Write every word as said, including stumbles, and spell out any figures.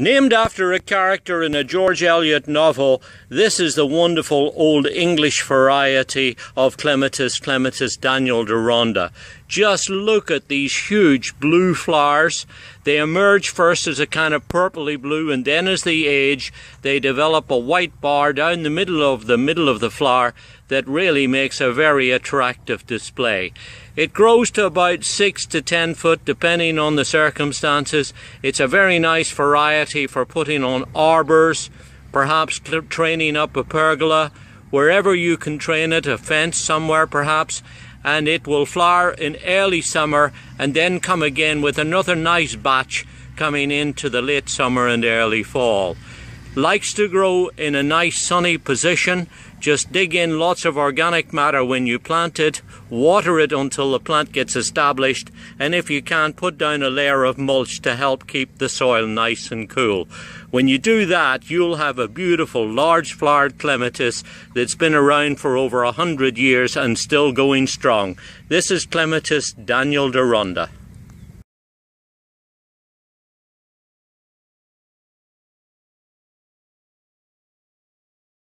Named after a character in a George Eliot novel, this is the wonderful Old English variety of Clematis, Clematis Daniel Deronda. Just look at these huge blue flowers. They emerge first as a kind of purpley blue, and then as they age, they develop a white bar down the middle of the middle of the flower that really makes a very attractive display. It grows to about six to ten foot, depending on the circumstances. It's a very nice variety for putting on arbors, perhaps training up a pergola, wherever you can train it, a fence somewhere perhaps, and it will flower in early summer and then come again with another nice batch coming into the late summer and early fall. Likes to grow in a nice sunny position. Just dig in lots of organic matter when you plant it, water it until the plant gets established, and if you can, put down a layer of mulch to help keep the soil nice and cool. When you do that, you'll have a beautiful large flowered clematis that's been around for over a hundred years and still going strong. This is Clematis Daniel Deronda.